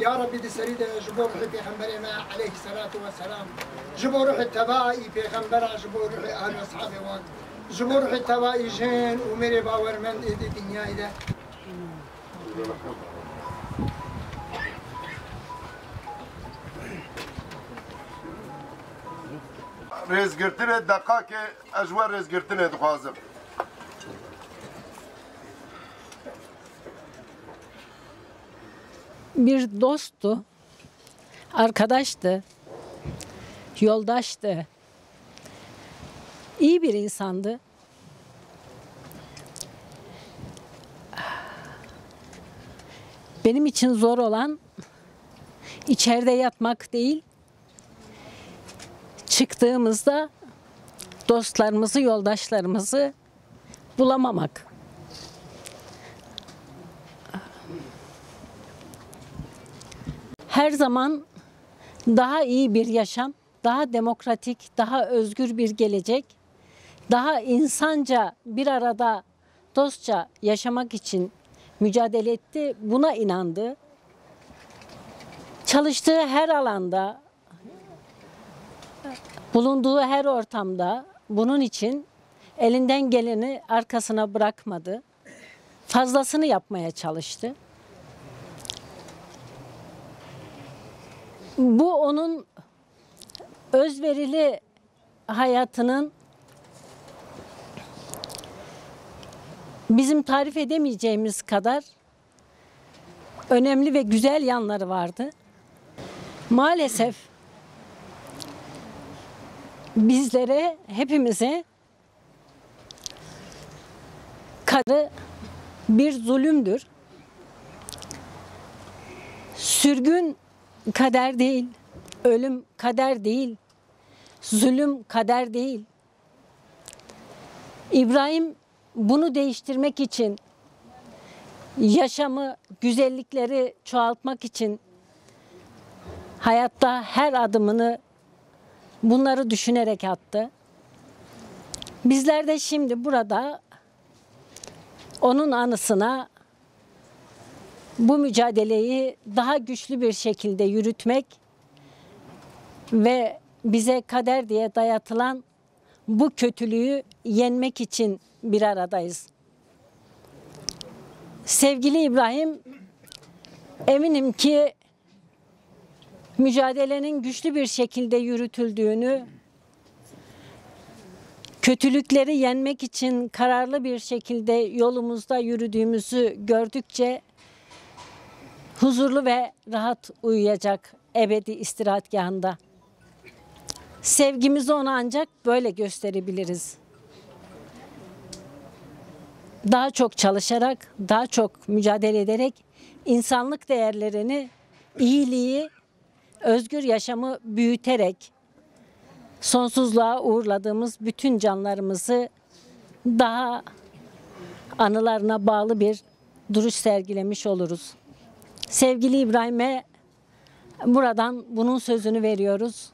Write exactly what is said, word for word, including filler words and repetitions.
Ya Rabbi de seride jboruh peygamberime aleyhissalatu vesselam jboruh tabai peygambera jboruh ahli ashabi wa jboruh tabai jin u mere bawermand idi dünyada rezgirtine dakika ki ajwar rezgirtine dixwazim bir dosttu, arkadaştı, yoldaştı, iyi bir insandı. Benim için zor olan içeride yatmak değil, çıktığımızda dostlarımızı, yoldaşlarımızı bulamamak. Her zaman daha iyi bir yaşam, daha demokratik, daha özgür bir gelecek, daha insanca bir arada dostça yaşamak için mücadele etti, buna inandı. Çalıştığı her alanda, bulunduğu her ortamda bunun için elinden geleni arkasına bırakmadı, fazlasını yapmaya çalıştı. Bu onun özverili hayatının bizim tarif edemeyeceğimiz kadar önemli ve güzel yanları vardı. Maalesef bizlere, hepimize karı bir zulümdür. Sürgün kader değil, ölüm kader değil, zulüm kader değil. İbrahim bunu değiştirmek için, yaşamı, güzellikleri çoğaltmak için hayatta her adımını bunları düşünerek attı. Bizler de şimdi burada onun anısına bu mücadeleyi daha güçlü bir şekilde yürütmek ve bize kader diye dayatılan bu kötülüğü yenmek için bir aradayız. Sevgili İbrahim, eminim ki mücadelenin güçlü bir şekilde yürütüldüğünü, kötülükleri yenmek için kararlı bir şekilde yolumuzda yürüdüğümüzü gördükçe huzurlu ve rahat uyuyacak ebedi istirahatgahında. Sevgimizi ona ancak böyle gösterebiliriz. Daha çok çalışarak, daha çok mücadele ederek insanlık değerlerini, iyiliği, özgür yaşamı büyüterek sonsuzluğa uğurladığımız bütün canlarımızı daha anılarına bağlı bir duruş sergilemiş oluruz. Sevgili İbrahim'e buradan bunun sözünü veriyoruz.